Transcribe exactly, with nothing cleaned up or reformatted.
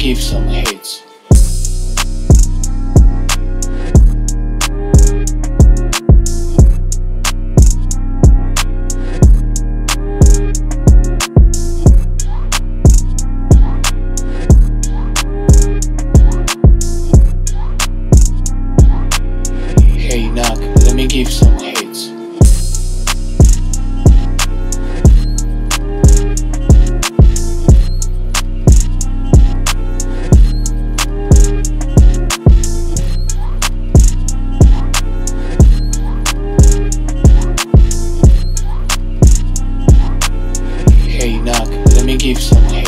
give some hits. Hey Nak, let me give some hits. Hey Nak, let me give some hits.